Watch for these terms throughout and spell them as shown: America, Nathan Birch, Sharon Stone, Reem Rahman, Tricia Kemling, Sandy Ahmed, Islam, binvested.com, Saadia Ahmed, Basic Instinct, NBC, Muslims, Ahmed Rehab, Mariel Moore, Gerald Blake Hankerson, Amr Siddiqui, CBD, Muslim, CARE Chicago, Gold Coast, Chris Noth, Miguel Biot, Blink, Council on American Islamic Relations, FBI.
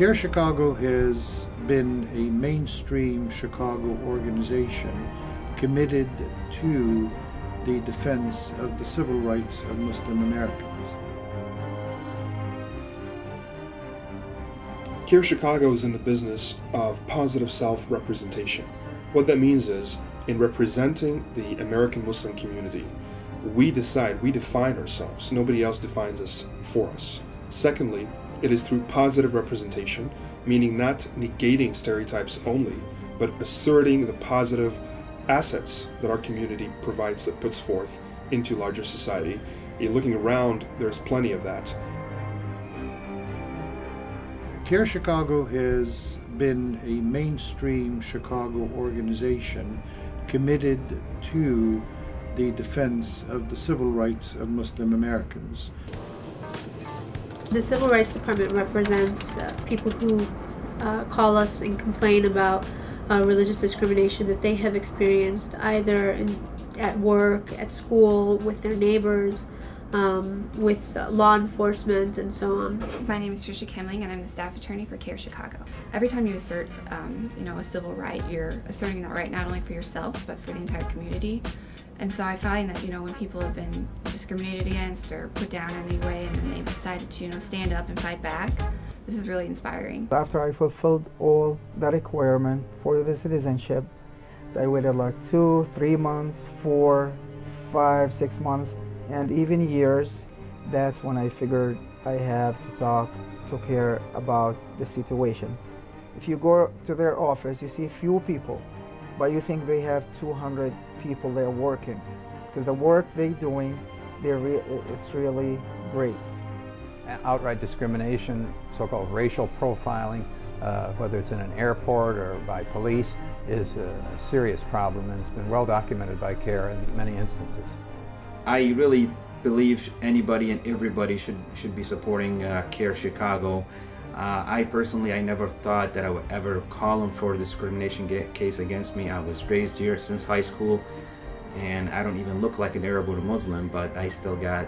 Care Chicago has been a mainstream Chicago organization committed to the defense of the civil rights of Muslim Americans. Care Chicago is in the business of positive self-representation. What that means is, in representing the American Muslim community, we decide, we define ourselves. Nobody else defines us for us. Secondly, it is through positive representation, meaning not negating stereotypes only, but asserting the positive assets that our community provides, that puts forth into larger society. In looking around, there's plenty of that. Care Chicago has been a mainstream Chicago organization committed to the defense of the civil rights of Muslim Americans. The Civil Rights Department represents people who call us and complain about religious discrimination that they have experienced either at work, at school, with their neighbors, with law enforcement, and so on. My name is Tricia Kemling, and I'm the staff attorney for Care Chicago. Every time you assert a civil right, you're asserting that right not only for yourself, but for the entire community. And so I find that, when people have been discriminated against or put down in any way, and then they've decided to, stand up and fight back, this is really inspiring. After I fulfilled all that requirement for the citizenship, I waited like 2, 3 months, 4, 5, 6 months, and even years. That's when I figured I have to talk to Care about the situation. If you go to their office, you see few people, but you think they have 200 people there working, because the work they're doing, it's really great. Outright discrimination, so-called racial profiling, whether it's in an airport or by police, is a serious problem, and it's been well documented by CARE in many instances. I really believe anybody and everybody should be supporting CARE Chicago. I personally, I never thought that I would ever call them for a discrimination case against me. I was raised here since high school, and I don't even look like an Arab or a Muslim, but I still got,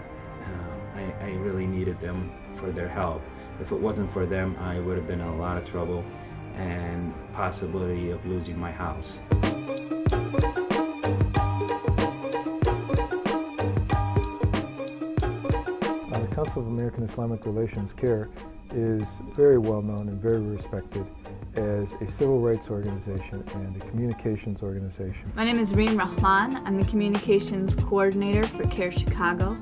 I really needed them for their help. If it wasn't for them, I would have been in a lot of trouble and possibility of losing my house. The Council of American Islamic Relations, CARE, is very well known and very respected as a civil rights organization and a communications organization. My name is Reem Rahman. I'm the communications coordinator for CARE Chicago.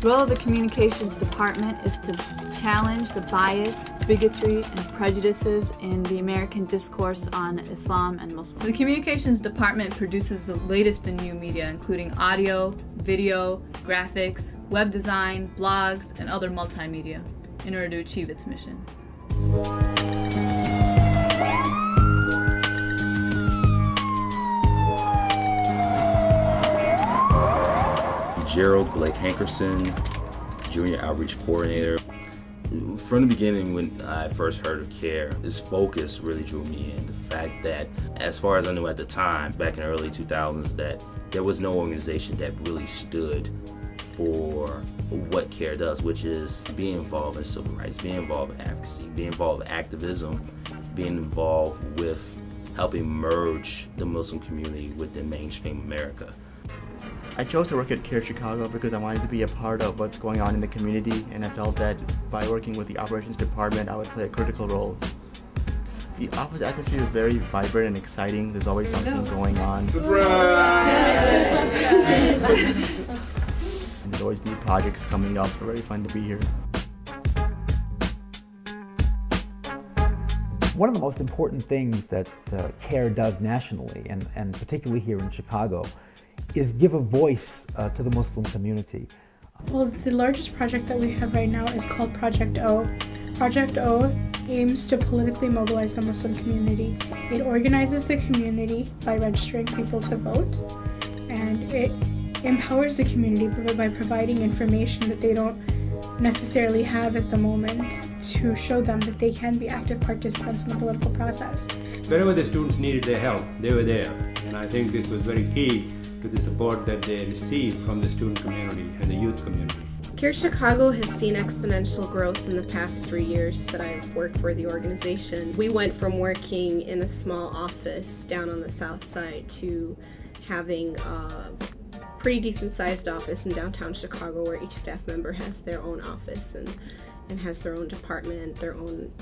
The role of the communications department is to challenge the bias, bigotry, and prejudices in the American discourse on Islam and Muslims. So the communications department produces the latest in new media, including audio, video, graphics, web design, blogs, and other multimedia, in order to achieve its mission. Gerald Blake Hankerson, Junior Outreach Coordinator. From the beginning, when I first heard of CARE, its focus really drew me in. The fact that, as far as I knew at the time, back in the early 2000s, that there was no organization that really stood for what CARE does, which is being involved in civil rights, being involved in advocacy, being involved in activism, being involved with helping merge the Muslim community within mainstream America. I chose to work at CARE Chicago because I wanted to be a part of what's going on in the community, and I felt that by working with the operations department, I would play a critical role. The office atmosphere is very vibrant and exciting. There's always something going on. Surprise! And there's always new projects coming up. It's really fun to be here. One of the most important things that CARE does nationally, and particularly here in Chicago, is give a voice to the Muslim community. Well, the largest project that we have right now is called Project O. Project O aims to politically mobilize the Muslim community. It organizes the community by registering people to vote, and it empowers the community by providing information that they don't necessarily have at the moment to show them that they can be active participants in the political process. Wherever the students needed their help, they were there, and I think this was very key to the support that they received from the student community and the youth community. Care Chicago has seen exponential growth in the past 3 years that I've worked for the organization. We went from working in a small office down on the south side to having a pretty decent-sized office in downtown Chicago where each staff member has their own office and has their own department, their own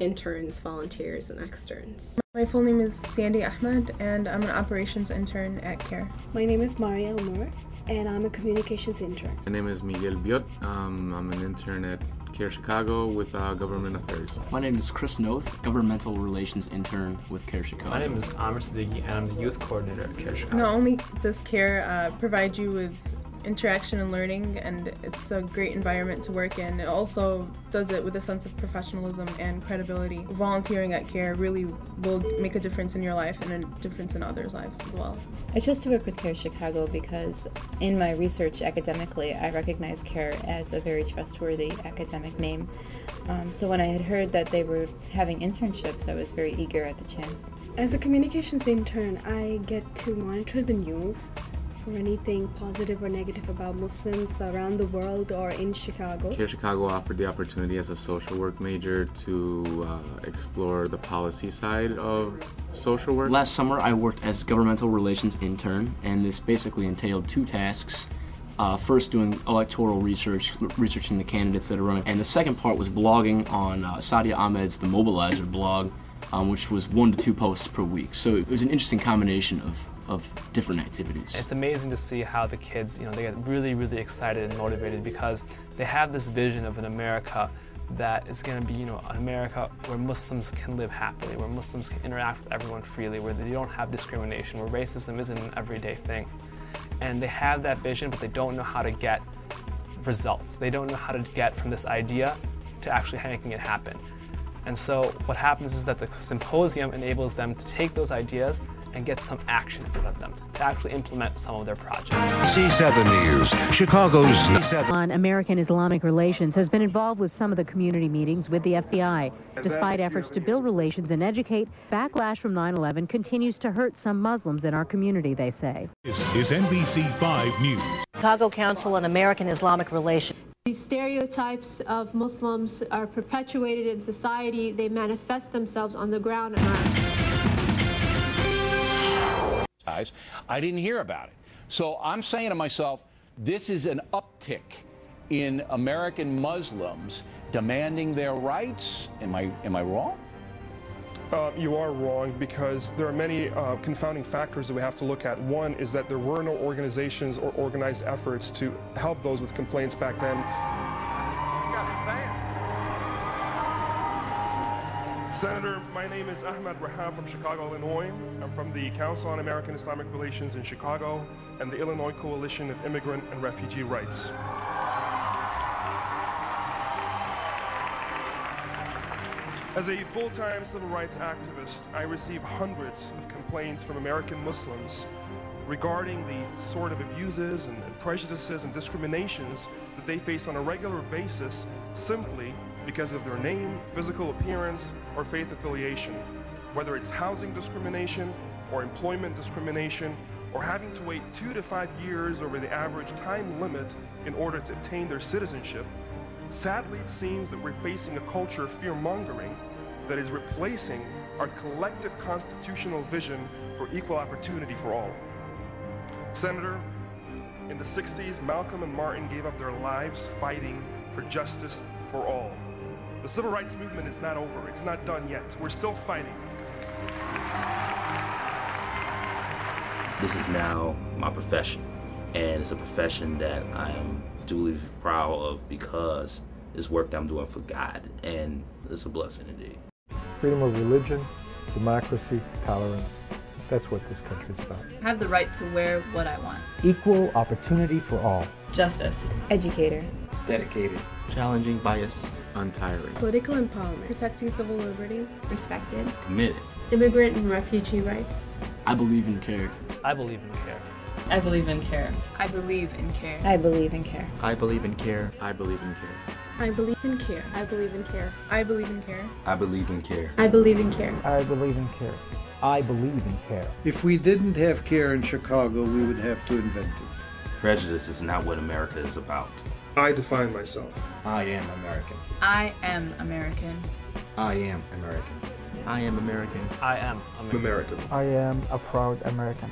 interns, volunteers, and externs. My full name is Sandy Ahmed, and I'm an operations intern at CARE. My name is Mariel Moore, and I'm a communications intern. My name is Miguel Biot. I'm an intern at CARE Chicago with Government Affairs. My name is Chris Noth, Governmental Relations Intern with CARE Chicago. My name is Amr Siddiqui, and I'm the Youth Coordinator at CARE Chicago. Not only does CARE provide you with interaction and learning, and it's a great environment to work in, it also does it with a sense of professionalism and credibility. Volunteering at CARE really will make a difference in your life and a difference in others' lives as well. I chose to work with CARE Chicago because in my research academically, I recognized CARE as a very trustworthy academic name. So when I had heard that they were having internships, I was very eager at the chance. As a communications intern, I get to monitor the news for anything positive or negative about Muslims around the world or in Chicago. CARE Chicago offered the opportunity as a social work major to explore the policy side of social work. Last summer I worked as governmental relations intern, and this basically entailed two tasks. First, doing electoral research, researching the candidates that are running, and the second part was blogging on Saadia Ahmed's The Mobilizer blog, which was 1 to 2 posts per week. So it was an interesting combination of different activities. It's amazing to see how the kids, you know, they get really, really excited and motivated because they have this vision of an America that is going to be, you know, an America where Muslims can live happily, where Muslims can interact with everyone freely, where they don't have discrimination, where racism isn't an everyday thing. And they have that vision, but they don't know how to get results. They don't know how to get from this idea to actually making it happen. And so what happens is that the symposium enables them to take those ideas and get some action out of them to actually implement some of their projects. C7 News, Chicago's Council on American Islamic Relations has been involved with some of the community meetings with the FBI. Despite efforts to build relations and educate, backlash from 9/11 continues to hurt some Muslims in our community, they say. This is NBC 5 News. Chicago Council on American Islamic Relations. The stereotypes of Muslims are perpetuated in society. They manifest themselves on the ground. I didn't hear about it. So I'm saying to myself, this is an uptick in American Muslims demanding their rights. Am I wrong? You are wrong, because there are many confounding factors that we have to look at. One is that there were no organizations or organized efforts to help those with complaints back then. Senator, my name is Ahmed Rehab from Chicago, Illinois. I'm from the Council on American Islamic Relations in Chicago and the Illinois Coalition of Immigrant and Refugee Rights. As a full-time civil rights activist, I receive hundreds of complaints from American Muslims regarding the sort of abuses and prejudices and discriminations that they face on a regular basis simply because of their name, physical appearance, or faith affiliation, whether it's housing discrimination or employment discrimination or having to wait 2 to 5 years over the average time limit in order to obtain their citizenship. Sadly, it seems that we're facing a culture of fear-mongering that is replacing our collective constitutional vision for equal opportunity for all. Senator, in the 60s, Malcolm and Martin gave up their lives fighting for justice for all. The civil rights movement is not over. It's not done yet. We're still fighting. This is now my profession, and it's a profession that I am duly proud of because it's work that I'm doing for God, and it's a blessing indeed. Freedom of religion, democracy, tolerance. That's what this country's about. I have the right to wear what I want. Equal opportunity for all. Justice. Educator. Dedicated. Challenging bias. Untiring. Political empowerment. Protecting civil liberties. Respected. Committed. Immigrant and refugee rights. I believe in CARE. I believe in CARE. I believe in CARE. I believe in CARE. I believe in CARE. I believe in CARE. I believe in CARE. I believe in CARE. I believe in CARE. I believe in CARE. I believe in CARE. I believe in CARE. I believe in CARE. I believe in CARE. If we didn't have CARE in Chicago, we would have to invent it. Prejudice is not what America is about. I define myself. I am American. I am American. I am American. I am American. I am American. I am a proud American.